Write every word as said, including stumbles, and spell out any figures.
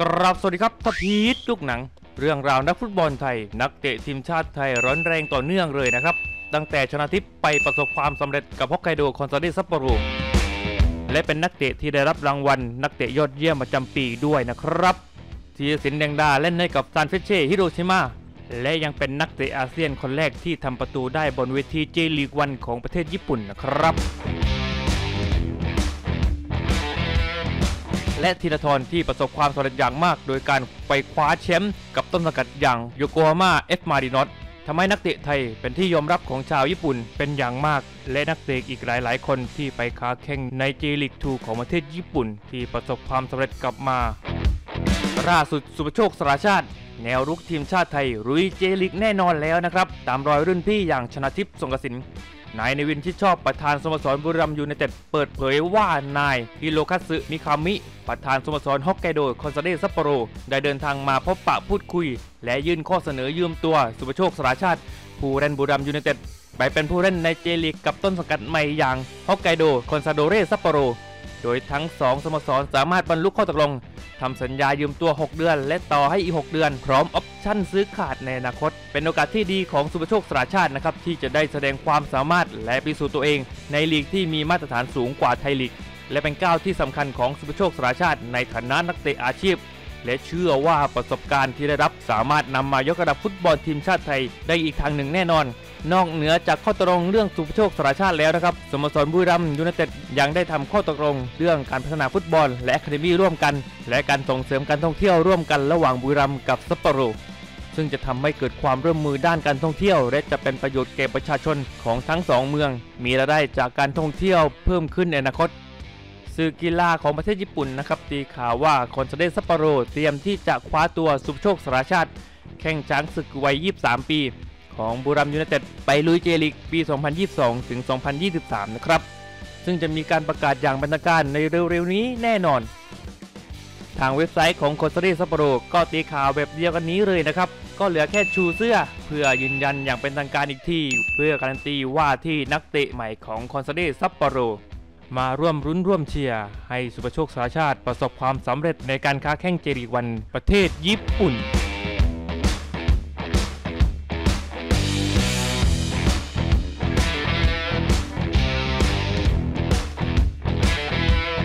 กราบสวัสดีครับทพีทลูกหนังเรื่องราวนักฟุตบอลไทยนักเตะทีมชาติไทยร้อนแรงต่อเนื่องเลยนะครับตั้งแต่ชนะทิพย์ไปประสบความสำเร็จกับฮอกไกโดคอนซาเดซัปโปโรและเป็นนักเตะที่ได้รับรางวัลนักเตะยอดเยี่ยมประจำปีด้วยนะครับธีรศิลป์แดงดาเล่นให้กับซานเฟรเช่ฮิโรชิมาและยังเป็นนักเตะอาเซียนคนแรกที่ทำประตูได้บนเวทีเจลีกวันของประเทศญี่ปุ่นนะครับและธีรธรที่ประสบความสำเร็จอย่างมากโดยการไปคว้าแชมป์กับต้นสังกัดอย่างโยโกฮาม่าเอฟมารินอสทำให้นักเตะไทยเป็นที่ยอมรับของชาวญี่ปุ่นเป็นอย่างมากและนักเตะอีกหลายๆคนที่ไปค้าแข่งในเจลีกทูของประเทศญี่ปุ่นที่ประสบความสำเร็จกลับมาล่าสุดสุภโชคสราชาติแนวรุกทีมชาติไทยรุยเจลีกแน่นอนแล้วนะครับตามรอยรุ่นพี่อย่างชนะทิพย์สงกสินนายเนวินที่ชอบประธานสโมสรบุรีรัมย์ยูไนเต็ดเปิดเผยว่านายฮิโรคัตสึมิคามิประธานสโมสรฮอกไกโดคอนซาเดซัปโปโรได้เดินทางมาพบปะพูดคุยและยื่นข้อเสนอยืมตัวสุภโชคสราชาติผู้เล่นบุรีรัมย์ยูไนเต็ดไปเป็นผู้เล่นในเจลีกกับต้นสังกัดใหม่อย่างฮอกไกโดคอนซาเดซัปโปโรโดยทั้งสองสโมสรสามารถบรรลุข้อตกลงทำสัญญายืมตัวหกเดือนและต่อให้อีกหกเดือนพร้อมออปชั่นซื้อขาดในอนาคตเป็นโอกาสที่ดีของสุภโชคสราชาตินะครับที่จะได้แสดงความสามารถและพิสูจน์ตัวเองในลีกที่มีมาตรฐานสูงกว่าไทยลีกและเป็นก้าวที่สำคัญของสุภโชคสราชาติในฐานะนักเตะอาชีพและเชื่อว่าประสบการณ์ที่ได้รับสามารถนำมายกระดับฟุตบอลทีมชาติไทยได้อีกทางหนึ่งแน่นอนนอกเหนือจากข้อตกลงเรื่องสุภโชคสราชาติแล้วนะครับสโมสรบุรีรัมย์ยูไนเต็ดยังได้ทำข้อตกลงเรื่องการพัฒนาฟุตบอลและอะคาเดมี่ร่วมกันและการส่งเสริมการท่องเที่ยวร่วมกันระหว่างบุรีรัมย์กับซัปโปโรซึ่งจะทำให้เกิดความร่วมมือด้านการท่องเที่ยวและจะเป็นประโยชน์แก่ประชาชนของทั้งสองเมืองมีรายได้จากการท่องเที่ยวเพิ่มขึ้นในอนาคตสื่อกีฬาของประเทศญี่ปุ่นนะครับตีข่าวว่าคอนซาเดซัปโปโรเตรียมที่จะคว้าตัวสุภโชคสราชาติแข่งช้างศึกวัยยี่สิบสามปีของบุรีรัมย์ยูไนเต็ดไปลุยเจลีกปี สองพันยี่สิบสอง ถึง สองพันยี่สิบสาม นะครับซึ่งจะมีการประกาศอย่างเป็นทางการในเร็วๆนี้แน่นอนทางเว็บไซต์ของคอนซาเดซัปโปโรก็ตีข่าวแบบเดียวกันนี้เลยนะครับก็เหลือแค่ชูเสื้อเพื่อยืนยันอย่างเป็นทางการอีกทีเพื่อการันตีว่าที่นักเตะใหม่ของคอนซาเดซัปโปโรมาร่วมรุ้นร่วมเชียร์ให้สุภโชคสราชาติประสบความสำเร็จในการค้าแข่งเจลีกวันประเทศญี่ปุ่น